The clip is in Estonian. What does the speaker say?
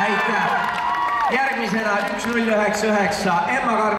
aitäh! Järgmisena 1099 Emma Karg.